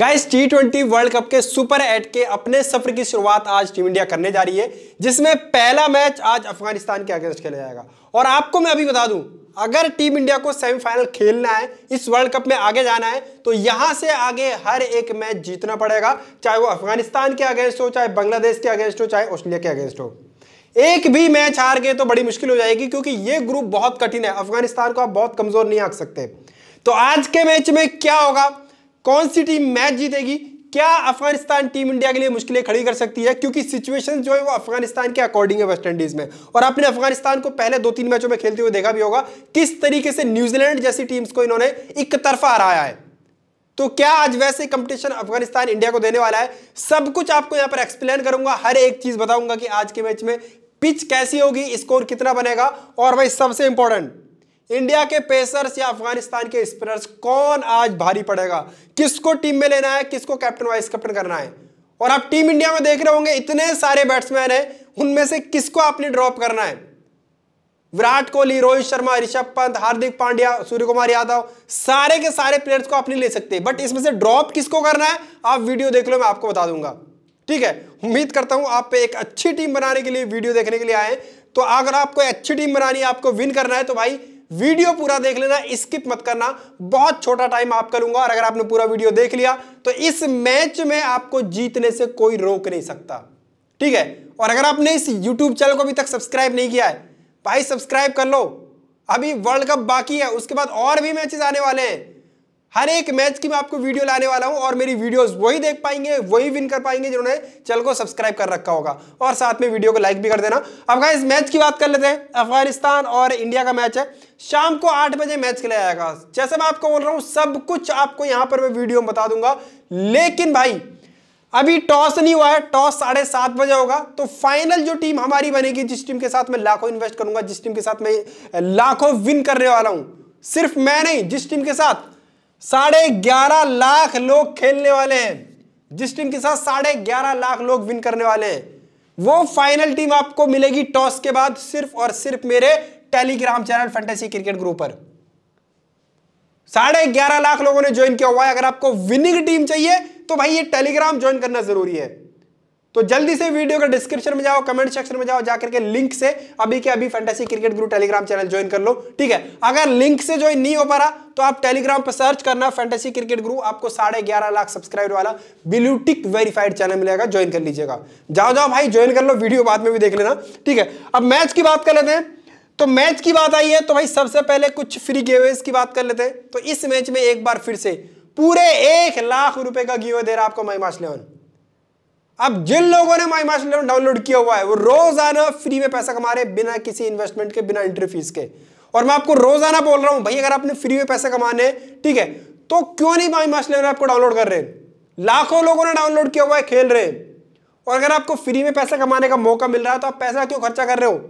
Guys T20 world cup के super 8 के अपने सफर की शुरुआत आज टीम इंडिया करने जा रही है, जिसमें पहला मैच आज अफगानिस्तान के अगेंस्ट खेला जाएगा। और आपको मैं अभी बता दूं, अगर टीम इंडिया को सेमीफाइनल खेलना है, इस वर्ल्ड कप में आगे जाना है, तो यहां से आगे हर एक मैच जीतना पड़ेगा, चाहे वो अफगानिस्तान के अगेंस्ट हो, चाहे बांग्लादेश के अगेंस्ट हो, चाहे ऑस्ट्रेलिया के अगेंस्ट हो। एक भी मैच हार गए तो बड़ी मुश्किल हो जाएगी, क्योंकि ये ग्रुप बहुत कठिन है। अफगानिस्तान को आप बहुत कमजोर नहीं आंक सकते। तो आज के मैच में क्या होगा, कौन सी टीम मैच जीतेगी, क्या अफगानिस्तान टीम इंडिया के लिए मुश्किलें खड़ी कर सकती है, क्योंकि सिचुएशन जो है वो अफगानिस्तान के अकॉर्डिंग है वेस्ट इंडीज में। और आपने अफगानिस्तान को पहले 2-3 मैचों में खेलते हुए देखा भी होगा, किस तरीके से न्यूजीलैंड जैसी टीम्स को इन्होंने एक तरफा हराया है। तो क्या आज वैसे कंपटीशन अफगानिस्तान इंडिया को देने वाला है, सब कुछ आपको यहां पर एक्सप्लेन करूंगा। हर एक चीज बताऊंगा कि आज के मैच में पिच कैसी होगी, स्कोर कितना बनेगा, और भाई सबसे इंपॉर्टेंट, इंडिया के पेसर्स या अफगानिस्तान के स्पिनर्स कौन आज भारी पड़ेगा, किसको टीम में लेना है, किसको कैप्टन वाइस कैप्टन करना है। और आप टीम इंडिया में देख रहे होंगे इतने सारे बैट्समैन हैं, उनमें से किसको आपने ड्रॉप करना है। विराट कोहली, रोहित शर्मा, ऋषभ पंत, हार्दिक पांड्या, सूर्यकुमार यादव, सारे के सारे प्लेयर्स को आप नहीं ले सकते, बट इसमें से ड्रॉप किसको करना है आप वीडियो देख लो, मैं आपको बता दूंगा। ठीक है, उम्मीद करता हूं आप एक अच्छी टीम बनाने के लिए वीडियो देखने के लिए आए। तो अगर आपको अच्छी टीम बनानी है, आपको विन करना है, तो भाई वीडियो पूरा देख लेना, स्किप मत करना। बहुत छोटा टाइम आपका लूंगा, और अगर आपने पूरा वीडियो देख लिया तो इस मैच में आपको जीतने से कोई रोक नहीं सकता। ठीक है, और अगर आपने इस YouTube चैनल को अभी तक सब्सक्राइब नहीं किया है, भाई सब्सक्राइब कर लो। अभी वर्ल्ड कप बाकी है, उसके बाद और भी मैचेस आने वाले हैं। हर एक मैच की मैं आपको वीडियो लाने वाला हूं, और मेरी वीडियोस वही देख पाएंगे, वही विन कर पाएंगे जिन्होंने चैनल को सब्सक्राइब कर रखा होगा, और साथ में वीडियो को लाइक भी कर देना। अब गाइस मैच की बात कर लेते हैं। अफगानिस्तान और इंडिया का मैच है, शाम को 8 बजे मैच खेला जाएगा। जैसे मैं आपको बोल रहा हूं, सब कुछ आपको यहां पर मैं वीडियो में बता दूंगा, लेकिन भाई अभी टॉस नहीं हुआ है। टॉस 7:30 बजे होगा, तो फाइनल जो टीम हमारी बनेगी, जिस टीम के साथ मैं लाखों इन्वेस्ट करूंगा, जिस टीम के साथ मैं लाखों विन करने वाला हूं, सिर्फ मैं नहीं, जिस टीम के साथ 11.5 लाख लोग खेलने वाले हैं, जिस टीम के साथ 11.5 लाख लोग विन करने वाले हैं, वो फाइनल टीम आपको मिलेगी टॉस के बाद सिर्फ और सिर्फ मेरे Telegram channel fantasy cricket group पर। 11.5 लाख लोगों ने ज्वाइन किया हुआ है। अगर आपको विनिंग टीम चाहिए तो भाई ये टेलीग्राम ज्वाइन करना जरूरी है। तो जल्दी से वीडियो के डिस्क्रिप्शन में जाओ, कमेंट सेक्शन में जाओ, जाकर के लिंक से अभी के अभी फैंटेसी क्रिकेट गुरु टेलीग्राम चैनल ज्वाइन कर लो। ठीक है, अगर लिंक से ज्वाइन नहीं हो पा रहा तो आप टेलीग्राम पर सर्च करना फैंटेसी क्रिकेट गुरु, आपको 11.5 लाख सब्सक्राइबर वाला ब्लू टिक वेरीफाइड चैनल मिलेगा, ज्वाइन कर लीजिएगा। जाओ जाओ भाई ज्वाइन कर लो, वीडियो बाद में भी देख लेना। ठीक है, अब मैच की बात कर लेते हैं। तो मैच की बात आई है तो भाई सबसे पहले कुछ फ्री गिवअवेज की बात कर लेते हैं। तो इस मैच में एक बार फिर से पूरे 1 लाख रुपए का गिवअवे दे रहा आपको MyMaster11। अब जिन लोगों ने MyMaster11 डाउनलोड किया हुआ है वो रोजाना फ्री में पैसा कमा रहे, बिना किसी इन्वेस्टमेंट के, बिना एंट्री फीस के। और मैं आपको रोजाना बोल रहा हूं भाई, अगर आपने फ्री में पैसा कमाने हैं, ठीक है, तो क्यों नहीं MyMaster11 आपको डाउनलोड कर रहे हैं। लाखों लोगों ने डाउनलोड किया हुआ है, खेल रहे हैं। और अगर आपको फ्री में पैसा कमाने का मौका मिल रहा है तो आप पैसा क्यों खर्चा कर रहे हो।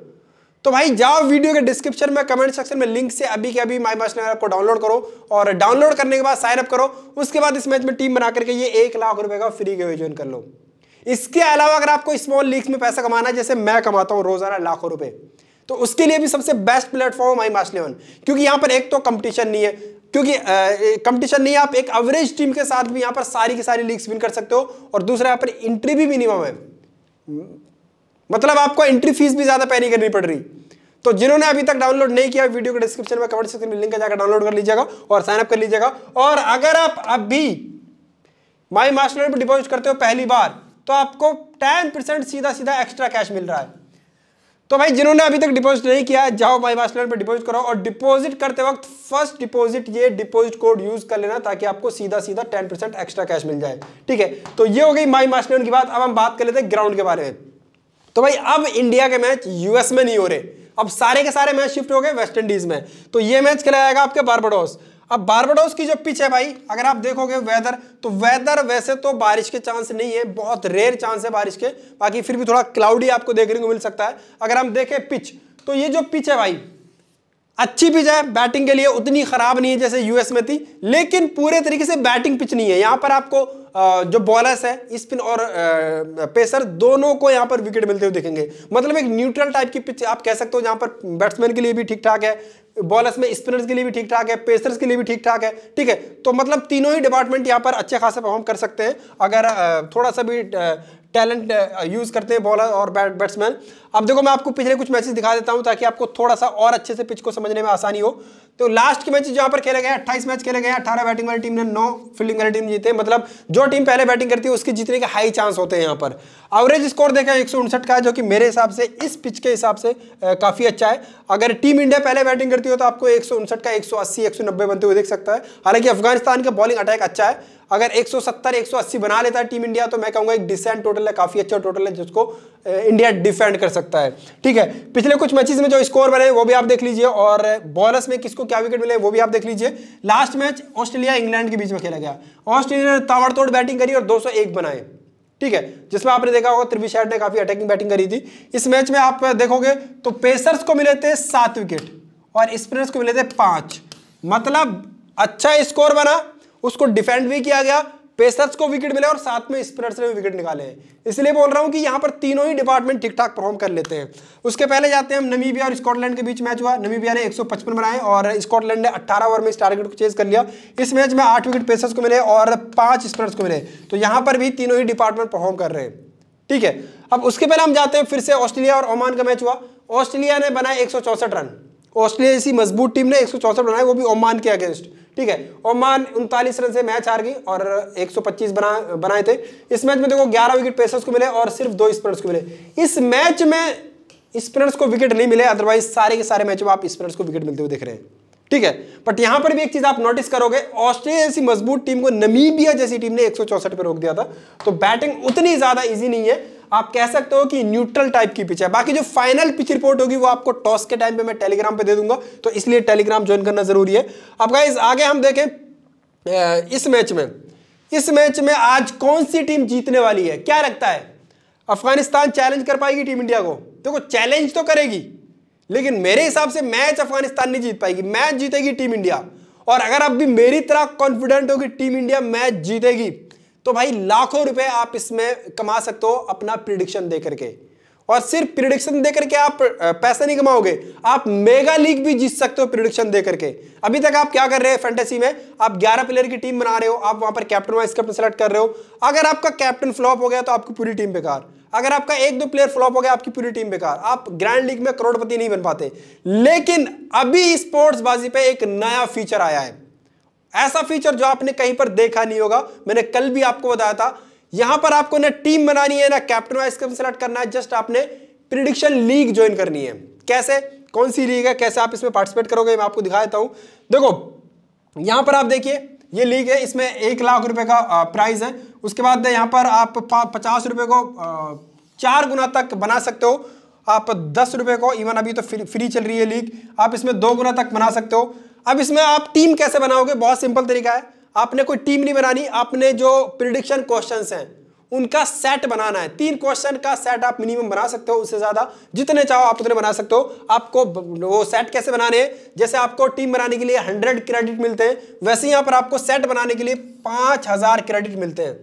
तो भाई जाओ वीडियो के डिस्क्रिप्शन में, कमेंट सेक्शन में लिंक से अभी के अभी MyMaster11 को डाउनलोड करो, और डाउनलोड करने के बाद साइन अप करो। उसके बाद इस मैच में टीम बना करके ये 1 लाख रुपए का फ्री गिवअवे ज्वाइन कर लो। इसके अलावा अगर आपको स्मॉल लीग्स में पैसा कमाना है, जैसे मैं कमाता हूं रोजाना लाखों रुपए, तो उसके लिए भी सबसे बेस्ट प्लेटफॉर्म MyMaster11, क्योंकि यहां पर एक तो कंपटीशन नहीं है, आप एक एवरेज टीम के साथ भी यहां पर सारी की सारी लीग्स विन कर सकते हो। और दूसरा यहां पर एंट्री भी मिनिमम है, मतलब आपको एंट्री फीस भी ज्यादा पे नहीं करनी पड़ रही। तो जिन्होंने अभी तक डाउनलोड नहीं किया, वीडियो के डिस्क्रिप्शन में, कमेंट सेक्शन में लिंक है, जाकर डाउनलोड कर लीजिएगा और साइन अप कर लीजिएगा। और अगर आप अभी MyMaster11 पर डिपॉजिट करते हो पहली बार, तो आपको 10% सीधा एक्स्ट्रा कैश मिल रहा है। तो भाई जिन्होंने अभी तक डिपॉजिट नहीं किया है, जाओ MyMaster11 पर डिपॉजिट करो, और डिपॉजिट करते वक्त फर्स्ट डिपॉजिट ये डिपॉजिट कोड यूज कर लेना, ताकि आपको सीधा 10% एक्स्ट्रा कैश मिल जाए। ठीक है, तो ये हो गई MyMaster11 की बात। अब हम बात कर लेते हैं ग्राउंड के बारे में। तो भाई अब इंडिया के मैच यूएस में नहीं हो रहे, अब सारे के सारे मैच शिफ्ट हो गए वेस्ट इंडीज में। तो ये मैच खेला जाएगा आपके बारबाडोस। अब बारबाडोस की जो पिच है भाई, अगर आप देखोगे वेदर, तो वेदर वैसे तो बारिश के चांस नहीं है, बहुत रेयर चांस है बारिश के, बाकी फिर भी थोड़ा क्लाउडी आपको देखने को मिल सकता है। अगर हम देखें पिच, तो ये जो पिच है भाई अच्छी पिच है बैटिंग के लिए, उतनी खराब नहीं है जैसे यूएस में थी, लेकिन पूरे तरीके से बैटिंग पिच नहीं है। यहाँ पर आपको जो बॉलर्स है स्पिन और पेसर दोनों को यहाँ पर विकेट मिलते हुए देखेंगे। मतलब एक न्यूट्रल टाइप की पिच आप कह सकते हो, जहाँ पर बैट्समैन के लिए भी ठीक ठाक है, बॉलर्स में स्पिनर्स के लिए भी ठीक ठाक है, पेसर्स के लिए भी ठीक ठाक है। ठीक है, तो मतलब तीनों ही डिपार्टमेंट यहाँ पर अच्छे खासे परफॉर्म कर सकते हैं अगर थोड़ा सा भी टैलेंट यूज करते हैं बॉलर और बैट्समैन। अब देखो मैं आपको पिछले कुछ मैचेस दिखा देता हूं ताकि आपको थोड़ा सा और अच्छे से पिच को समझने में आसानी हो। तो लास्ट के मैच जहां पर खेले गए 28 मैच खेले गए, 18 बैटिंग वाली टीम ने 9 फील्डिंग वाली टीम जीते। मतलब जो टीम पहले बैटिंग करती है उसके जीतने के हाई चांस होते हैं। यहाँ पर एवरेज स्कोर देखा 159 का है, जो कि मेरे हिसाब से इस पिच के हिसाब से काफ़ी अच्छा है। अगर टीम इंडिया पहले बैटिंग करती हो तो आपको 159 का 180 190 बनते हुए देख सकता है। हालांकि अफगानिस्तान का बॉलिंग अटैक अच्छा है, अगर 170 180 बना लेता है टीम इंडिया तो मैं कहूँगा एक डिसेंट टोटल है, काफ़ी अच्छा टोटल है जिसको इंडिया डिफेंड कर सकता है। ठीक है, पिछले कुछ मैचेस में जो स्कोर बने वो भी आप देख लीजिए और बॉलर्स में किसको क्या विकेट मिले वो भी आप देख लीजिए। लास्ट मैच ऑस्ट्रेलिया इंग्लैंड के बीच में खेला गया, ऑस्ट्रेलिया ने ताबड़तोड़ बैटिंग करी और 201 बनाए। ठीक है, जिसमें आपने देखा होगा त्रिविशैट ने काफ़ी अटैकिंग बैटिंग करी थी। इस मैच में आप देखोगे तो पेसर्स को मिले थे 7 विकेट और स्पिनर्स को मिले थे 5। मतलब अच्छा स्कोर बना, उसको डिफेंड भी किया गया, पेसर्स को विकेट मिले और साथ में स्पिनर्स ने विकेट निकाले हैं। इसलिए बोल रहा हूं कि यहां पर तीनों ही डिपार्टमेंट ठीक ठाक परफॉर्म कर लेते हैं। उसके पहले जाते हैं हम नमीबिया और स्कॉटलैंड के बीच मैच हुआ। नमीबिया ने 155 बनाए और स्कॉटलैंड ने 18 ओवर में इस टारगेट को चेज कर लिया। इस मैच में 8 विकेट पेसर्स को मिले और 5 स्पिनर्स को मिले, तो यहां पर भी तीनों ही डिपार्टमेंट परफॉर्म कर रहे हैं। ठीक है, अब उसके पहले हम जाते हैं फिर से ऑस्ट्रेलिया और ओमान का मैच हुआ। ऑस्ट्रेलिया ने बनाए 164 रन, ऑस्ट्रेलिया जैसी मजबूत टीम ने 164 बनाए वो भी ओमान के अगेंस्ट। ठीक है, ओमान 39 रन से मैच हार गई और 125 बनाए थे। इस मैच में देखो 11 विकेट पेसर्स को मिले और सिर्फ 2 स्पिनर्स को मिले। इस मैच में स्पिनर्स को विकेट नहीं मिले, अदरवाइज सारे के सारे मैच में आप स्पिनर्स को विकेट मिलते हुए देख रहे हैं। ठीक है, बट यहां पर भी एक चीज आप नोटिस करोगे, ऑस्ट्रेलिया जैसी मजबूत टीम को नमीबिया जैसी टीम ने 164 पर रोक दिया था। तो बैटिंग उतनी ज्यादा इजी नहीं है, आप कह सकते हो कि न्यूट्रल टाइप की पिच है। बाकी जो फाइनल पिच रिपोर्ट होगी वो आपको टॉस के टाइम पे मैं टेलीग्राम पे दे दूंगा, तो इसलिए टेलीग्राम ज्वाइन करना जरूरी है। अब गाइस आगे हम देखें इस मैच में आज कौन सी टीम जीतने वाली है। क्या लगता है अफगानिस्तान चैलेंज कर पाएगी टीम इंडिया को? देखो चैलेंज तो करेगी लेकिन मेरे हिसाब से मैच अफगानिस्तान नहीं जीत पाएगी, मैच जीतेगी टीम इंडिया। और अगर आप भी मेरी तरह कॉन्फिडेंट हो कि टीम इंडिया मैच जीतेगी तो भाई लाखों रुपए आप इसमें कमा सकते हो अपना प्रिडिक्शन दे करके। और सिर्फ प्रिडिक्शन दे करके आप पैसा नहीं कमाओगे, आप मेगा लीग भी जीत सकते हो प्रिडिक्शन दे करके। अभी तक आप क्या कर रहे हैं फैंटेसी में, आप 11 प्लेयर की टीम बना रहे हो, आप वहां पर कैप्टन वाइस कैप्टन सेलेक्ट कर रहे हो। अगर आपका कैप्टन फ्लॉप हो गया तो आपकी पूरी टीम बेकार, अगर आपका 1-2 प्लेयर फ्लॉप हो गया आपकी पूरी टीम बेकार, आप ग्रैंड लीग में करोड़पति नहीं बन पाते। लेकिन अभी स्पोर्ट्स बाजी पे एक नया फीचर आया है, ऐसा फीचर जो आपने कहीं पर देखा नहीं होगा। मैंने कल भी आपको बताया था, यहां पर आपको ना टीम बनानी है ना कैप्टन वाइस कैप्टन सेलेक्ट करना है, जस्ट आपने प्रिडिक्शन लीग ज्वाइन करनी है। कैसे, कौन सी लीग है, कैसे आप इसमें पार्टिसिपेट करोगे मैं आपको दिखा देता हूं। देखो यहां पर आप देखिए ये लीग है, इसमें 1 लाख रुपए का प्राइज है। उसके बाद यहां पर आप 50 रुपए को 4 गुना तक बना सकते हो, आप 10 रुपए को, इवन अभी तो फ्री चल रही है लीग, आप इसमें 2 गुना तक बना सकते हो। अब इसमें आप टीम कैसे बनाओगे, बहुत सिंपल तरीका है, आपने कोई टीम नहीं बनानी, आपने जो प्रिडिक्शन क्वेश्चंस हैं उनका सेट बनाना है। 3 क्वेश्चन का सेट आप मिनिमम बना सकते हो, उससे ज्यादा जितने चाहो आप उतने बना सकते हो। आपको वो सेट कैसे बनाने हैं, जैसे आपको टीम बनाने के लिए 100 क्रेडिट मिलते हैं वैसे यहाँ पर आपको सेट बनाने के लिए 5000 क्रेडिट मिलते हैं।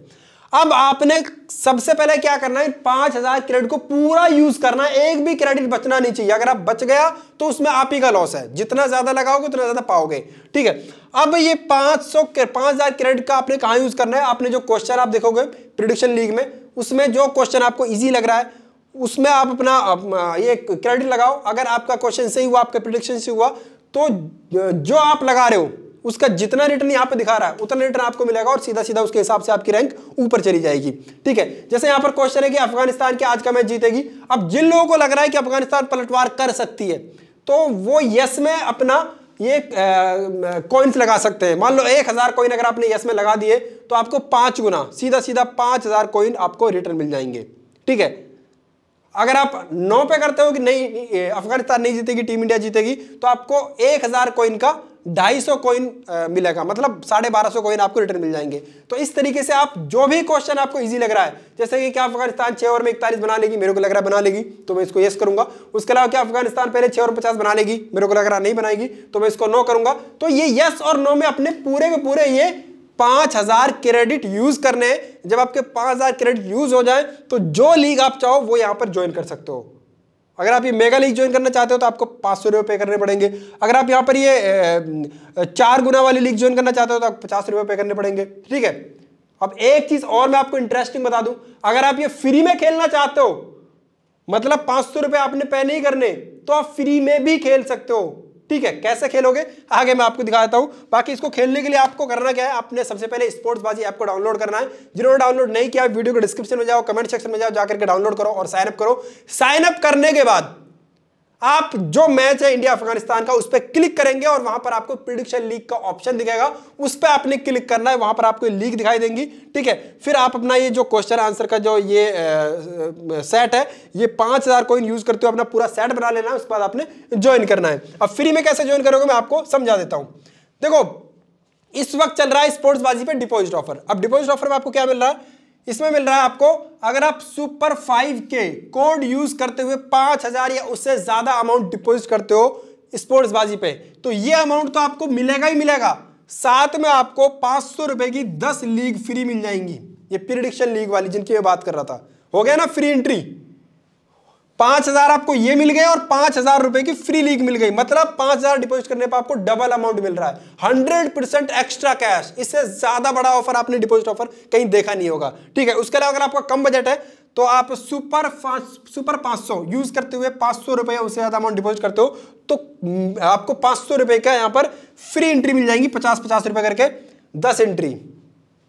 अब आपने सबसे पहले क्या करना है, 5000 क्रेडिट को पूरा यूज करना है, एक भी क्रेडिट बचना नहीं चाहिए। अगर आप बच गया तो उसमें आप ही का लॉस है, जितना ज्यादा लगाओगे उतना ज्यादा पाओगे। ठीक है, अब ये 5000 क्रेडिट का आपने कहाँ यूज करना है, आपने जो क्वेश्चन आप देखोगे प्रिडिक्शन लीग में उसमें जो क्वेश्चन आपको ईजी लग रहा है उसमें आप अपना ये क्रेडिट लगाओ। अगर आपका क्वेश्चन सही हुआ, आपका प्रिडिक्शन सही हुआ, तो जो आप लगा रहे हो उसका जितना रिटर्न यहाँ पे दिखा रहा है उतना रिटर्न आपको मिलेगा और सीधा सीधा उसके हिसाब से आपकी रैंक ऊपर चली जाएगी। ठीक है, जैसे यहाँ पर क्वेश्चन है कि अफगानिस्तान के आज का मैच जीतेगी। अब जिन लोगों को लग रहा है कि अफगानिस्तान पलटवार कर सकती है तो वो यस में अपना ये कॉइन्स लगा सकते हैं। मान लो 1000 कॉइन अगर आपने यस में लगा दिए तो आपको 5 गुना सीधा सीधा 5000 कॉइन आपको रिटर्न मिल जाएंगे। ठीक है, अगर आप 9 पे करते हो कि नहीं अफगानिस्तान नहीं जीतेगी टीम इंडिया जीतेगी तो आपको 1000 कॉइन का 250 कॉइन मिलेगा, मतलब 1250 कॉइन आपको रिटर्न मिल जाएंगे। तो इस तरीके से आप जो भी क्वेश्चन आपको इजी लग रहा है, जैसे कि क्या अफगानिस्तान 6 ओवर में 41 बना लेगी, मेरे को लग रहा है बना लेगी तो मैं इसको यस करूंगा। उसके अलावा क्या अफगानिस्तान पहले 6 ओवर 50 बना लेगी, मेरे को लग रहा नहीं बनाएगी तो मैं इसको नो करूंगा। तो ये यस और नो में अपने पूरे के पूरे ये 5000 क्रेडिट यूज करने हैं। जब आपके 5000 क्रेडिट यूज हो जाए तो जो लीग आप चाहो वो यहाँ पर ज्वाइन कर सकते हो। अगर आप ये मेगा लीग ज्वाइन करना चाहते हो तो आपको 500 रुपये पे करने पड़ेंगे। अगर आप यहाँ पर ये 4 गुना वाली लीग ज्वाइन करना चाहते हो तो आप 50 रुपये पे करने पड़ेंगे। ठीक है, अब एक चीज और मैं आपको इंटरेस्टिंग बता दूं, अगर आप ये फ्री में खेलना चाहते हो, मतलब 500 रुपये आपने पे नहीं करने, तो आप फ्री में भी खेल सकते हो। ठीक है, कैसे खेलोगे आगे मैं आपको दिखा देता हूं। बाकी इसको खेलने के लिए आपको करना क्या है, आपने सबसे पहले स्पोर्ट्स बाजी ऐप को डाउनलोड करना है। जिन्होंने डाउनलोड नहीं किया, वीडियो के डिस्क्रिप्शन में जाओ, कमेंट सेक्शन में जाओ, जाकर के डाउनलोड करो और साइनअप करो। साइनअप करने के बाद आप जो मैच है इंडिया अफगानिस्तान का, उस पर क्लिक करेंगे और वहां पर आपको प्रिडिक्शन लीग का ऑप्शन दिखेगा, उस पर आपने क्लिक करना है। वहां पर आपको लीग दिखाई देंगी। ठीक है, फिर आप अपना ये जो क्वेश्चन आंसर का जो ये सेट है, ये 5000 कॉइन यूज करते हो अपना पूरा सेट बना लेना है। उसके बाद आपने ज्वाइन करना है। अब फ्री में कैसे ज्वाइन करोगे मैं आपको समझा देता हूं। देखो, इस वक्त चल रहा है स्पोर्ट्स बाजी पे डिपॉजिट ऑफर। अब डिपॉजिट ऑफर में आपको क्या मिल रहा है, इसमें मिल रहा है आपको, अगर आप सुपर 5 के कोड यूज करते हुए 5000 या उससे ज्यादा अमाउंट डिपॉजिट करते हो स्पोर्ट्स बाजी पे, तो ये अमाउंट तो आपको मिलेगा ही मिलेगा। साथ में आपको 500 रुपए की 10 लीग फ्री मिल जाएंगी। ये प्रिडिक्शन लीग वाली जिनकी मैं बात कर रहा था, हो गया ना फ्री एंट्री। 5000 आपको ये मिल गए और 5000 रुपए की फ्री लीग मिल गई। मतलब 5000 डिपॉजिट करने पर आपको डबल अमाउंट मिल रहा है, 100% एक्स्ट्रा कैश। इससे ज्यादा बड़ा ऑफर आपने डिपॉजिट ऑफर कहीं देखा नहीं होगा। ठीक है, उसके अलावा अगर आपका कम बजट है तो आप सुपर 500 यूज करते हुए 500 रुपए उससे ज्यादा अमाउंट डिपॉजिट करते हो तो आपको 500 रुपए का यहाँ पर फ्री एंट्री मिल जाएंगी, 50-50 रुपए करके 10 एंट्री।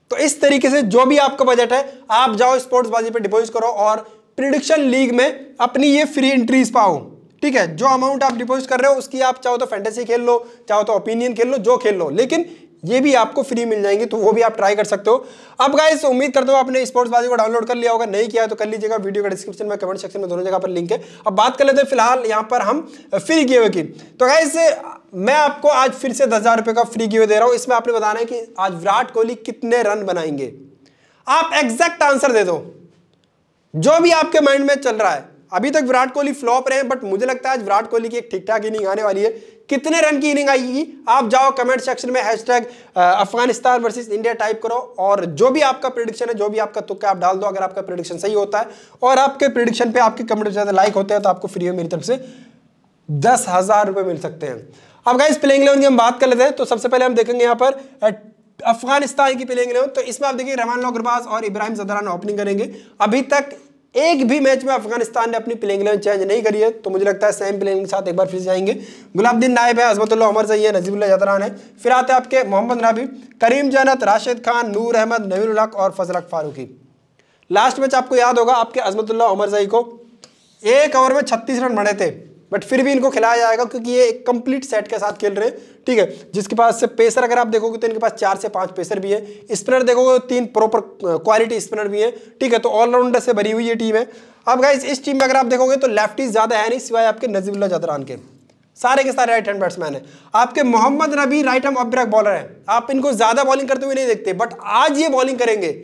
तो इस तरीके से जो भी आपका बजट है आप जाओ स्पोर्ट्स बाजी पे डिपॉजिट करो और प्रिडिक्शन लीग में अपनी ये फ्री एंट्रीज पाओ। ठीक है, जो अमाउंट आप डिपॉजिट कर रहे हो उसकी आप चाहो तो फैंटेसी खेल लो, चाहो तो ओपिनियन खेल लो, जो खेल लो, लेकिन ये भी आपको फ्री मिल जाएंगे, तो वो भी आप ट्राई कर सकते हो। अब गाइस उम्मीद करता हूं आपने स्पोर्ट्स बाजी को डाउनलोड कर लिया होगा, नहीं किया तो कर लीजिएगा। वीडियो का डिस्क्रिप्शन में, कमेंट सेक्शन में दोनों जगह पर लिंक है। अब बात कर लेते हैं फिलहाल यहाँ पर हम फ्री गिव अवे की। तो गाइस मैं आपको आज फिर से 10,000 रुपये का फ्री गिव अवे दे रहा हूँ। इसमें आपने बताना है कि आज विराट कोहली कितने रन बनाएंगे। आप एग्जैक्ट आंसर दे दो जो भी आपके माइंड में चल रहा है। अभी तक विराट कोहली फ्लॉप रहे हैं, बट मुझे लगता है आज विराट कोहली की एक ठीक ठाक इनिंग आने वाली है। कितने रन की इनिंग आएगी, आप जाओ कमेंट सेक्शन में hashtag Afghanistan versus India type करो और जो भी आपका प्रेडिक्शन है, जो भी आपका तुक्का आप डाल दो। अगर आपका प्रेडिक्शन सही होता है और आपके प्रेडिक्शन पे आपके कमेंट ज्यादा लाइक होते हैं तो आपको फ्री में मेरी तरफ से 10,000 रुपये मिल सकते हैं। अब गाइस प्लेइंग 11 की हम बात कर लेते हैं। तो सबसे पहले हम देखेंगे यहाँ पर अफगानिस्तान की प्लेइंग 11। तो इसमें आप देखिए रहमानुल्लाह गुरबाज और इब्राहिम जदरान ओपनिंग करेंगे। अभी तक एक भी मैच में अफगानिस्तान ने अपनी प्लेइंग 11 चेंज नहीं करी है, तो मुझे लगता है सेम प्लेइंग 11 के साथ एक बार फिर जाएंगे। गुलबदीन नाइब है, अजमतुल्लाह ओमरज़ई है, नजीबुल्लाह जदरान है। फिर आते हैं आपके मोहम्मद नाबी, करीम जनात, राशिद खान, नूर अहमद, नवीन-उल-हक और फजलहक फारूकी। लास्ट मैच आपको याद होगा आपके अजमतुल्लाह ओमरज़ई को 1 ओवर में 36 रन बने थे, बट फिर भी इनको खिलाया जाएगा क्योंकि ये एक कंप्लीट सेट के साथ खेल रहे हैं। ठीक है, जिसके पास से पेसर अगर आप देखोगे तो इनके पास 4 से 5 पेसर भी है, स्पिनर देखोगे 3 प्रॉपर क्वालिटी स्पिनर भी है। ठीक है, तो ऑलराउंडर से भरी हुई ये टीम है। अब गाइस इस टीम में अगर आप देखोगे तो लेफ्टी ज़्यादा है नहीं, सिवाय आपके नजीबुल्लाह जदरान के। सारे के सारे राइट हैंड बैट्समैन है। आपके Mohammad Nabi right hand off break bowler है, आप इनको ज़्यादा बॉलिंग करते हुए नहीं देखते, बट आज ये बॉलिंग करेंगे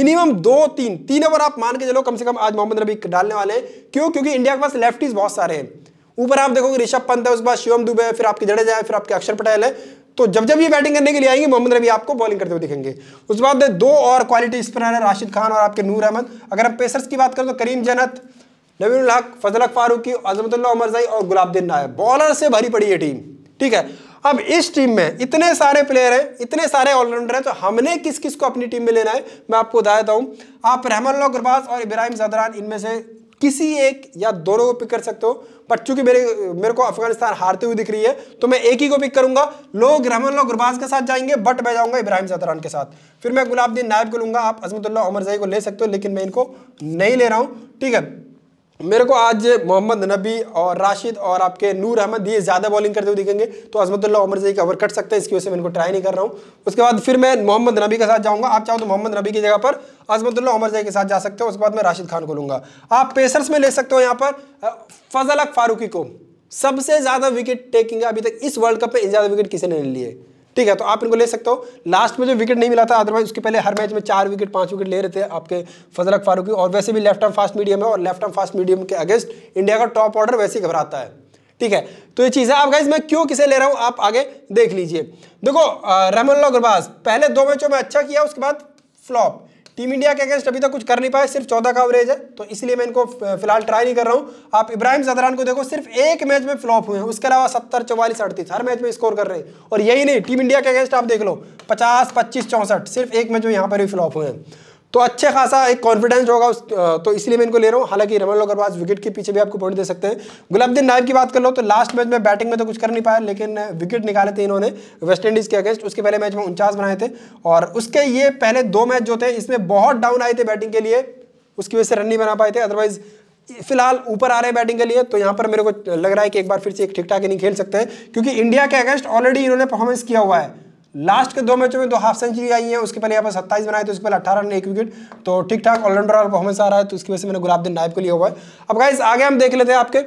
मिनिमम 2-3 ओवर आप मान के चलो, कम से कम आज मोहम्मद नबी डालने वाले हैं। क्यों? क्योंकि इंडिया के पास लेफ्टीज बहुत सारे हैं। ऊपर आप देखोगे ऋषभ पंत है, उसके बाद शिवम दुबे है, फिर आपके जडेजा है, फिर आपके अक्षर पटेल है। तो जब जब ये बैटिंग करने के लिए आएंगे मोहम्मद नबी आपको बॉलिंग करते हुए दिखेंगे। उसके बाद 2 और क्वालिटी स्पिनर है राशिद खान और आपके नूर अहमद। अगर आप पेसर्स की बात करें तो करीम जन्नत, नवीन-उल-हक, फजलहक फारूकी, अजमतुल्लाह ओमरज़ई और गुलाबदीन नायब। बॉलर से भरी पड़ी ये टीम। ठीक है, अब इस टीम में इतने सारे प्लेयर हैं, इतने सारे ऑलराउंडर हैं, तो हमने किस किस को अपनी टीम में लेना है मैं आपको बता देता हूँ। आप रहमानुल्लाह गुरबाज और इब्राहिम ज़दरान इनमें से किसी एक या दोनों को पिक कर सकते हो, पर चूंकि मेरे को अफगानिस्तान हारते हुए दिख रही है तो मैं एक ही को पिक करूंगा। लोग रहमानुल्लाह गुरबाज के साथ जाएंगे, बट मैं जाऊंगा इब्राहिम ज़दरान के साथ। फिर मैं गुलाबदीन नायब को लूंगा। आप अज़मतुल्लाह ओमरज़ई को ले सकते हो, लेकिन मैं इनको नहीं ले रहा हूँ। ठीक है, मेरे को आज मोहम्मद नबी और राशिद और आपके नूर अहमद ये ज़्यादा बॉलिंग करते हुए दिखेंगे, तो अज़मतुल्लाह ओमरज़ई का ओवर कट सकता है, इसकी वजह से मैं इनको ट्राई नहीं कर रहा हूँ। उसके बाद फिर मैं मोहम्मद नबी के साथ जाऊँगा। आप चाहो तो मोहम्मद नबी की जगह पर अज़मतुल्लाह ओमरज़ई के साथ जा सकते हो। उसके बाद मैं राशिद खान को लूँगा। आप पेसर्स में ले सकते हो यहाँ पर फजलहक फारूकी को, सबसे ज़्यादा विकेट टेकिंग है अभी तक इस वर्ल्ड कप में, ज़्यादा विकेट किसी ने नहीं लिए। ठीक है, तो आप इनको ले सकते हो। लास्ट में जो विकेट नहीं मिला था, अदरवाइज उसके पहले हर मैच में 4 विकेट 5 विकेट ले रहे थे आपके फजलहक फारूकी। और वैसे भी लेफ्ट आर्म फास्ट मीडियम है और लेफ्ट आर्म फास्ट मीडियम के अगेंस्ट इंडिया का टॉप ऑर्डर वैसे ही घबराता है। ठीक है। तो ये चीज है। आप गाइस मैं क्यों किसे ले रहा हूं आप आगे देख लीजिए। देखो रहमानुल्लाह गुरबाज पहले दो मैचों में अच्छा किया, उसके बाद फ्लॉप। टीम इंडिया के अगेंस्ट अभी तक कुछ कर नहीं पाए, सिर्फ 14 का एवरेज है तो इसलिए मैं इनको फिलहाल ट्राई नहीं कर रहा हूँ। आप इब्राहिम जदरान को देखो, सिर्फ एक मैच में फ्लॉप हुए हैं, उसके अलावा 70, 44, 38 हर मैच में स्कोर कर रहे हैं। और यही नहीं, टीम इंडिया के अगेंस्ट आप देख लो 50, 25, 64 सिर्फ एक मैच में यहाँ पर भी फ्लॉप हुए हैं। तो अच्छे खासा एक कॉन्फिडेंस होगा उस, तो इसलिए मैं इनको ले रहा हूँ। हालांकि रमनलाल गुरबाज विकेट के पीछे भी आपको पॉइंट दे सकते हैं। गुलबदीन नाइब की बात कर लो तो लास्ट मैच में बैटिंग में तो कुछ कर नहीं पाया, लेकिन विकेट निकाले थे इन्होंने वेस्ट इंडीज़ के अगेंस्ट। उसके पहले मैच में 49 बनाए थे और उसके ये पहले दो मैच जो थे इसमें बहुत डाउन आए थे बैटिंग के लिए, उसकी वजह से रन नहीं बना पाए थे। अदरवाइज फिलहाल ऊपर आ रहे हैं बैटिंग के लिए, तो यहाँ पर मेरे को लग रहा है कि एक बार फिर से एक ठीक ठाक इनिंग खेल सकते हैं, क्योंकि इंडिया के अगेंस्ट ऑलरेडी इन्होंने परफॉर्मेंस किया हुआ है। लास्ट के दो मैचों में दो हाफ सेंचुरी आई है, उसके पहले यहाँ पर 27 बनाए थे, उसके पहले 18 रन 1 विकेट, तो ठीक ठाक ऑलराउंडर और परफॉर्मेंस आ रहा है, तो इसकी वजह से मैंने गुलाबदीन नाइब को लिया हुआ है। अब गाइस आगे हम देख लेते हैं आपके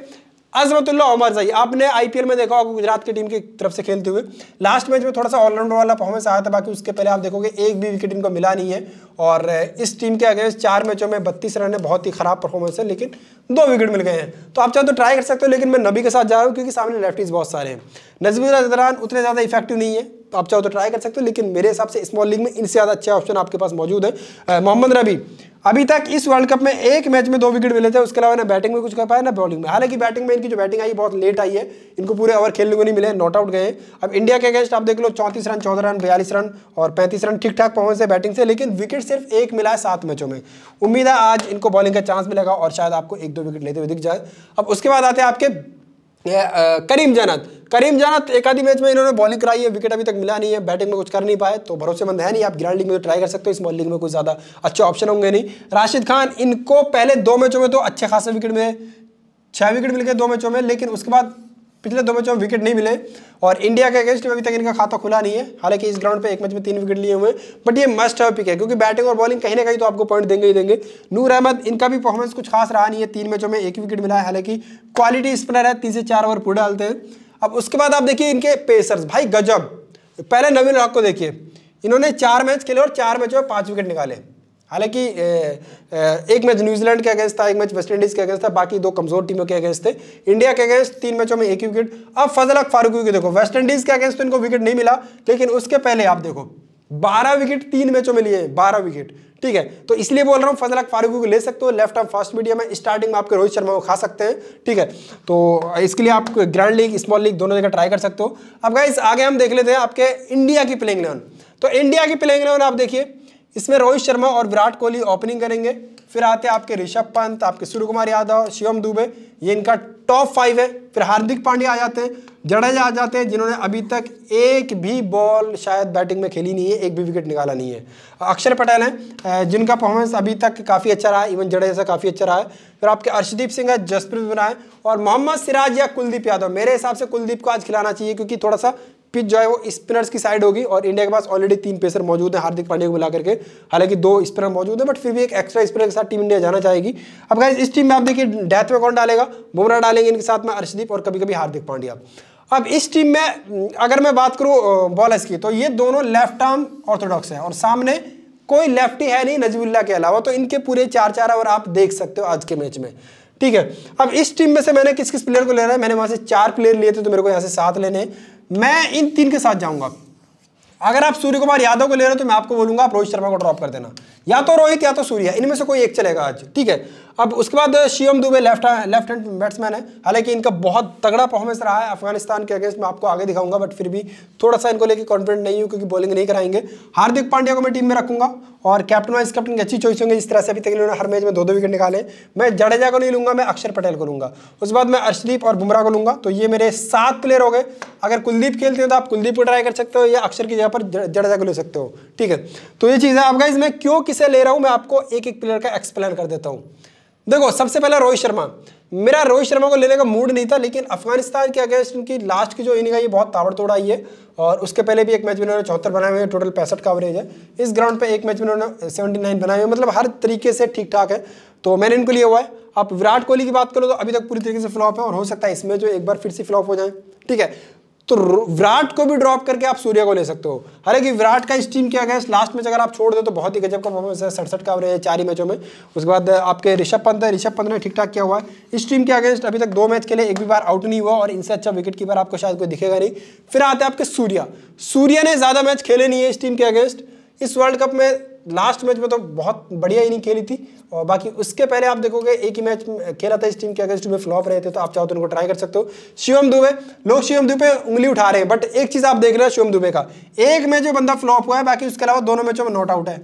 अज़मतुल्लाह ओमरज़ई। आपने आईपीएल में देखा होगा गुजरात की टीम की तरफ से खेलते हुए, लास्ट मैच में थोड़ा सा ऑलराउंडर वाला परफॉर्मेंस आया था, बाकी उसके पहले आप देखोगे एक भी विकेट इनको मिला नहीं है। और इस टीम के अगेंस्ट 4 मैचों में 32 रन है, बहुत ही खराब परफॉर्मेंस है, लेकिन 2 विकेट मिल गए हैं। तो आप चाहे तो ट्राई कर सकते हो, लेकिन मैं नबी के साथ जा रहा हूँ क्योंकि सामने लेफ्टीज बहुत सारे हैं। नजमुल्लाह ज़दरान उतने ज़्यादा इफेक्टिव नहीं है, तो आप चाहो तो ट्राई कर सकते हो, लेकिन मेरे हिसाब से स्मॉल लीग में इनसे ज़्यादा अच्छे ऑप्शन आपके पास मौजूद है। मोहम्मद नबी अभी तक इस वर्ल्ड कप में एक मैच में 2 विकेट मिले थे, उसके अलावा ना बैटिंग में कुछ कर पाया ना बॉलिंग में। हालांकि बैटिंग में इनकी जो बैटिंग आई बहुत लेट आई है, इनको पूरे ओवर खेलने को नहीं मिले, नॉट आउट गए। अब इंडिया के अगेंस्ट आप देख लो 34 रन, 14 रन, 42 रन और 35 रन ठीक ठाक पहुंचे है बैटिंग से, लेकिन विकेट सिर्फ एक मिला है 7 मैचों में। उम्मीद है आज इनको बॉलिंग का चांस मिलेगा और शायद आपको 1-2 विकेट लेते हुए दिख जाए। अब उसके बाद आते हैं आपके करीम जनात। करीम जनात एक आधी मैच में इन्होंने बॉलिंग कराई है, विकेट अभी तक मिला नहीं है, बैटिंग में कुछ कर नहीं पाए, तो भरोसेमंद है नहीं। आप ग्रैंड लीग में तो ट्राई कर सकते हो, स्मॉल लीग में कुछ ज़्यादा अच्छे ऑप्शन होंगे नहीं। राशिद खान, इनको पहले 2 मैचों में तो अच्छे खासे विकेट मिले, 6 विकेट मिल गए 2 मैचों में, लेकिन उसके बाद पिछले 2 मैचों में विकेट नहीं मिले और इंडिया के अगेंस्ट में अभी तक इनका खाता खुला नहीं है। हालांकि इस ग्राउंड पे एक मैच में 3 विकेट लिए हुए, बट ये मस्ट हैव पिक है क्योंकि बैटिंग और बॉलिंग कहीं ना कहीं तो आपको पॉइंट देंगे ही देंगे। नूर अहमद, इनका भी परफॉर्मेंस कुछ खास रहा नहीं है, 3 मैचों में 1 विकेट मिला है, हालांकि क्वालिटी स्पिनर है, 3 से 4 ओवर पूरे डालते हैं। अब उसके बाद आप देखिए इनके पेसर्स, भाई गजब। पहले नवीन-उल-हक को देखिए, इन्होंने 4 मैच खेले और 4 मैचों में 5 विकेट निकाले। हालांकि एक मैच न्यूजीलैंड के अगेंस्ट था, एक मैच वेस्ट इंडीज़ के अगेंस्ट था, बाकी 2 कमज़ोर टीमों के अगेंस्ट थे। इंडिया के अगेंस्ट 3 मैचों में 1 विकेट। अब फजलहक फारूकी को देखो, वेस्ट इंडीज़ के अगेंस्ट तो इनको विकेट नहीं मिला, लेकिन उसके पहले आप देखो 12 विकेट 3 मैचों में लिए, 12 विकेट। ठीक है, तो इसलिए बोल रहा हूँ फजलहक फारूकी को ले सकते हो, लेफ्ट आर्म फास्ट मीडियम है, स्टार्टिंग में आपके रोहित शर्मा को खा सकते हैं। ठीक है, तो इसके लिए आप ग्रैंड लीग स्मॉल लीग दोनों जगह ट्राई कर सकते हो। अब गाइस आगे हम देख लेते हैं आपके इंडिया की प्लेइंग इलेवन। तो इंडिया की प्लेइंग इलेवन आप देखिए, इसमें रोहित शर्मा और विराट कोहली ओपनिंग करेंगे, फिर आते हैं आपके ऋषभ पंत, आपके सूर्यकुमार यादव, शिवम दुबे, ये इनका टॉप 5 है। फिर हार्दिक पांड्या आ जाते हैं, जडेजा आ जाते हैं, जिन्होंने अभी तक एक भी बॉल शायद बैटिंग में खेली नहीं है, 1 भी विकेट निकाला नहीं है। अक्षर पटेल हैं, जिनका परफॉर्मेंस अभी तक काफ़ी अच्छा रहा है, इवन जडेजा से काफ़ी अच्छा रहा है। फिर आपके अर्शदीप सिंह है, जसप्रीत बुमराह है और मोहम्मद सिराज या कुलदीप यादव। मेरे हिसाब से कुलदीप को आज खिलाना चाहिए क्योंकि थोड़ा सा पिच जो है वो स्पिनर्स की साइड होगी और इंडिया के पास ऑलरेडी 3 पेसर मौजूद है हार्दिक पांड्या को मिला करके। हालांकि 2 स्पिनर मौजूद है, बट फिर भी एक एक्स्ट्रा स्पिनर के साथ टीम इंडिया जाना चाहेगी। अब गाइस इस टीम में आप देखिए डेथ में कौन डालेगा, बुमराह डालेंगे, इनके साथ में अर्शदीप और कभी कभी हार्दिक पांड्या। अब इस टीम में अगर मैं बात करूँ बॉलर्स की, तो ये दोनों लेफ्ट आर्म ऑर्थोडॉक्स हैं और सामने कोई लेफ्टी है नहीं नजमुल्लाह के अलावा, तो इनके पूरे 4-4 ओवर आप देख सकते हो आज के मैच में। ठीक है, अब इस टीम में से मैंने किस किस प्लेयर को लेना है, मैंने वहाँ से 4 प्लेयर लिए थे तो मेरे को यहाँ से 7 लेने हैं। मैं इन 3 के साथ जाऊँगा। अगर आप सूर्य कुमार यादव को ले रहे हो तो मैं आपको बोलूँगा आप रोहित शर्मा को ड्रॉप कर देना, या तो रोहित या तो सूर्य, इनमें से कोई एक चलेगा आज। ठीक है, अब उसके बाद Shivam Dube left hand batsman है, हालांकि इनका बहुत तगड़ा परफॉर्मेंस रहा है अफगानिस्तान के अगेंस्ट, मैं आपको आगे दिखाऊंगा, बट फिर भी थोड़ा सा इनको लेकर कॉन्फिडेंट नहीं हूँ क्योंकि बॉलिंग नहीं कराएंगे। हार्दिक पांड्या को मैं टीम में रखूंगा और कैप्टन वाइस कैप्टन की अच्छी चॉइस होंगे, इस तरह से अभी तक इन्होंने हर मैच में 2-2 विकेट निकाले। मैं जडेजा को नहीं लूँगा, मैं अक्षर पटेल को लूँगा, उसके बाद मैं अर्शदीप और बुमराह को लूँगा। तो ये मेरे 7 प्लेयर हो गए। अगर कुलदीप खेलते हो तो आप कुलदीप को ट्राई कर सकते हो या अक्षर की जगह पर जडेजा को ले सकते हो। ठीक है, तो ये चीज़ है। अब गाइस मैं क्यों किसे ले रहा हूँ मैं आपको एक प्लेयर का एक्सप्लेन कर देता हूँ। देखो सबसे पहला रोहित शर्मा, मेरा रोहित शर्मा को लेने का मूड नहीं था, लेकिन अफगानिस्तान के अगेंस्ट इनकी लास्ट की जो इनिंग है ये बहुत ताबड़तोड़ आई है और उसके पहले भी एक मैच में इन्होंने 74 बनाए हुए हैं, टोटल 65 का एवरेज है। इस ग्राउंड पे एक मैच में इन्होंने 79 बनाए हुए, मतलब हर तरीके से ठीक ठाक है, तो मैंने इनको लिया हुआ है। आप विराट कोहली की बात करो तो अभी तक पूरी तरीके से फ्लॉप है और हो सकता है इसमें जो एक बार फिर से फ्लॉप हो जाए। ठीक है, तो विराट को भी ड्रॉप करके आप सूर्या को ले सकते हो। हालांकि विराट का इस टीम के अगेंस्ट लास्ट मैच अगर आप छोड़ दो तो बहुत ही गजब का परफॉर्मेंस है, 67 का एवरेज है 4 ही मैचों में। उसके बाद आपके ऋषभ पंत है, ऋषभ पंत ने ठीक ठाक किया हुआ है इस टीम के अगेंस्ट, अभी तक 2 मैच के लिए एक भी बार आउट नहीं हुआ और इनसे अच्छा विकेट कीपर आपको शायद कोई दिखेगा नहीं। फिर आते हैं आपके सूर्या, सूर्या ने ज़्यादा मैच खेले नहीं है इस टीम के अगेंस्ट, इस वर्ल्ड कप में लास्ट मैच में तो बहुत बढ़िया इनिंग खेली थी और बाकी उसके पहले आप देखोगे 1 ही मैच खेला था इस टीम के अगेंस्ट में, फ्लॉप रहे थे, तो आप चाहो तो उनको ट्राई कर सकते हो। शिवम दुबे, लोग शिवम दुबे उंगली उठा रहे हैं बट एक चीज़ आप देख रहे हो, शिवम दुबे का 1 मैच में बंदा फ्लॉप हुआ है, बाकी उसके अलावा 2 मैचों में नॉट आउट है,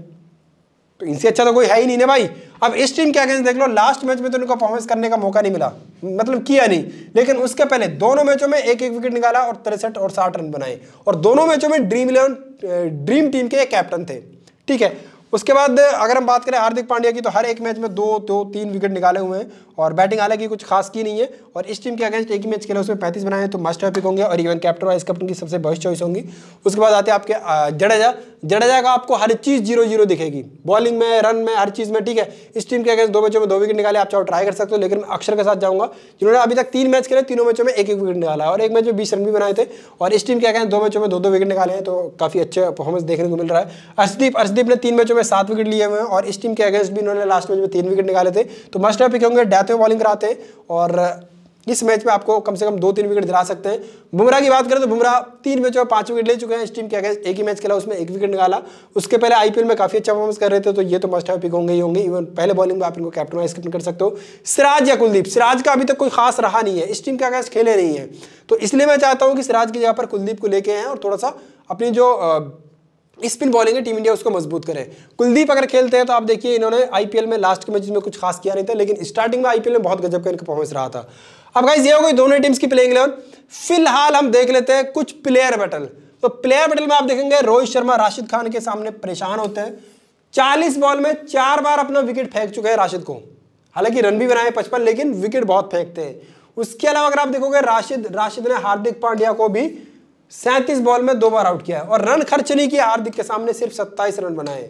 तो इनसे अच्छा तो कोई है ही नहीं ना भाई। अब इस टीम के अगेंस्ट देख लो, लास्ट मैच में तो उनको परफॉर्मेंस करने का मौका नहीं मिला, मतलब किया नहीं, लेकिन उसके पहले 2 मैचों में 1-1 विकेट निकाला और 63 और 60 रन बनाए, और 2 मैचों में ड्रीम टीम के कैप्टन थे, ठीक है। उसके बाद अगर हम बात करें हार्दिक पांड्या की, तो हर 1 मैच में 2-3 विकेट निकाले हुए हैं और बैटिंग हालांकि कुछ खास की नहीं है, और इस टीम के अगेंस्ट 1 ही मैच खेला उसमें 35 बनाए, तो मस्ट पिक होंगे और इवन कैप्टन वाइस कैप्टन की सबसे बेस्ट चॉइस होंगी। उसके बाद आते हैं आपके जडेजा, जडेजा का आपको हर चीज़ 0-0 दिखेगी, बॉलिंग में, रन में, हर चीज़ में, ठीक है। इस टीम के अगेंस्ट 2 मैचों में 2 विकेट निकाले, आप चाहो ट्राई कर सकते हो, लेकिन मैं अक्षर के साथ जाऊँगा जिन्होंने अभी तक 3 मैच खेले, 3 मैचों में 1-1 विकेट निकाला और 1 मैच में 20 रन भी बनाए थे, और इस टीम के अगेंस्ट 2 मैचों में 2-2 विकेट निकाले हैं, तो काफ़ी अच्छा परफॉर्मेंस देखने को मिल रहा है। अर्शदीप ने 3 मैचों में 7 विकेट लिए हुए हैं और इस टीम के अगेंस्ट भी इन्होंने लास्ट मैच में 3 विकेट निकाले थे, तो मस्ट पिक होंगे, डेथ में बॉलिंग कराते हैं और इस मैच में आपको कम से कम 2-3 विकेट दिला सकते हैं। बुमराह की बात करें तो बुमराह 3 मैचों में 5 विकेट ले चुके हैं, इस टीम के अगेंस्ट 1 ही मैच खेला उसमें 1 विकेट निकाला, उसके पहले आईपीएल में काफ़ी अच्छा परफॉर्मेंस कर रहे थे, तो ये तो मस्ट हैव पिक होंगे ही होंगे, इवन पहले बॉलिंग में आप इनको कैप्टन वाइस कैप्टन कर सकते हो। सिराज या कुलदीप, सिराज का अभी तक कोई खास रहा नहीं है, इस टीम के अगेंस्ट खेले नहीं है, तो इसलिए मैं चाहता हूँ कि सिराज की जगह पर कुलदीप को लेके आएँ और थोड़ा सा अपनी जो स्पिन बॉलिंग है टीम इंडिया उसको मजबूत करें। कुलदीप अगर खेलते हैं तो आप देखिए इन्होंने आईपीएल में लास्ट के मैच में कुछ खास किया नहीं था, लेकिन स्टार्टिंग में आईपीएल में बहुत गजब का इनका परफॉर्मेंस रहा था। अब गाइस ये हो गई दोनों टीम्स की प्लेइंग 11। फिलहाल हम देख लेते हैं कुछ प्लेयर बैटल, तो प्लेयर बैटल में आप देखेंगे रोहित शर्मा राशिद खान के सामने परेशान होते हैं, 40 बॉल में 4 बार अपना विकेट फेंक चुके हैं राशिद को, हालांकि रन भी बनाए 55 लेकिन विकेट बहुत फेंकते हैं। उसके अलावा अगर आप देखोगे राशिद ने हार्दिक पांड्या को भी 37 बॉल में 2 बार आउट किया है और रन खर्च नहीं किया हार्दिक के सामने, सिर्फ 27 रन बनाए,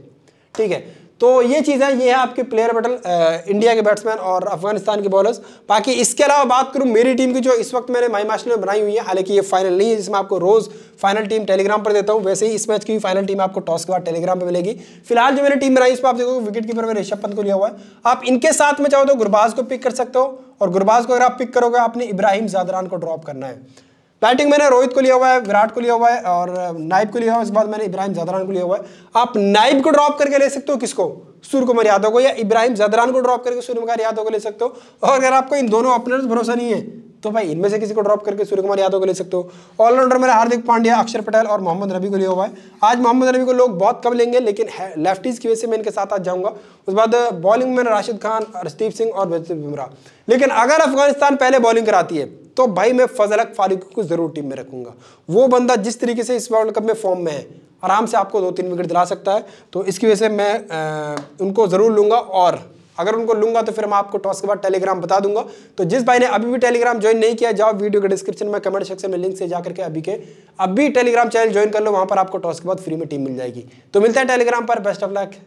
ठीक है। तो ये चीज़ है, ये है आपके प्लेयर बैटल इंडिया के बैट्समैन और अफगानिस्तान के बॉलर्स। बाकी इसके अलावा बात करूं मेरी टीम की, जो इस वक्त मैंने माई मास्टर11 में बनाई हुई है, हालांकि ये फाइनल नहीं है जिसमें आपको रोज़ फाइनल टीम टेलीग्राम पर देता हूं, वैसे ही इस मैच की फाइनल टीम आपको टॉस के बाद टेलीग्राम पर मिलेगी। फिलहाल जो मेरी टीम बनाई इसमें आप देखोगे विकेट कीपर में ऋषभ पंत को लिया हुआ है, आप इनके साथ में चाहो तो गुरबाज को पिक कर सकते हो, और गुरबाज को अगर आप पिक करोगे आपने इब्राहिम जादरान को ड्रॉप करना है। बैटिंग मैंने रोहित को लिया हुआ है, विराट को लिया हुआ है और नाइब को लिया हुआ है, इसके बाद मैंने इब्राहिम ज़दरान को लिया हुआ है। आप नाइब को ड्रॉप करके ले सकते हो किसको, सूर्यकुमार यादव को, या इब्राहिम ज़दरान को ड्रॉप करके सूर्यकुमार यादव को ले सकते हो, और अगर आपको इन दोनों ओपनर्स भरोसा नहीं है तो भाई इनमें से किसी को ड्रॉप करके सूर्यकुमार यादव को ले सकते हो। ऑलराउंडर मेरा हार्दिक पांड्या, अक्षर पटेल और मोहम्मद नबी को लिया हुआ है। आज मोहम्मद नबी को लोग बहुत कम लेंगे लेकिन लेफ्टीज की वजह से मैं इनके साथ आज जाऊंगा। उसके बाद बॉलिंग में राशिद खान, हरदीप सिंह और जसप्रीत बुमराह। लेकिन अगर अफगानिस्तान पहले बॉलिंग कराती है तो भाई मैं फजलहक फारूकी को जरूर टीम में रखूंगा, वो बंदा जिस तरीके से इस वर्ल्ड कप में फॉर्म में है आराम से आपको 2-3 विकेट दिला सकता है, तो इसकी वजह से मैं उनको ज़रूर लूँगा, और अगर उनको लूंगा तो फिर मैं आपको टॉस के बाद टेलीग्राम बता दूंगा। तो जिस भाई ने अभी भी टेलीग्राम ज्वाइन नहीं किया, जाओ वीडियो के डिस्क्रिप्शन में कमेंट सेक्शन में लिंक से जाकर के अभी टेलीग्राम चैनल ज्वाइन कर लो, वहां पर आपको टॉस के बाद फ्री में टीम मिल जाएगी। तो मिलता है टेलीग्राम पर, बेस्ट ऑफ लक।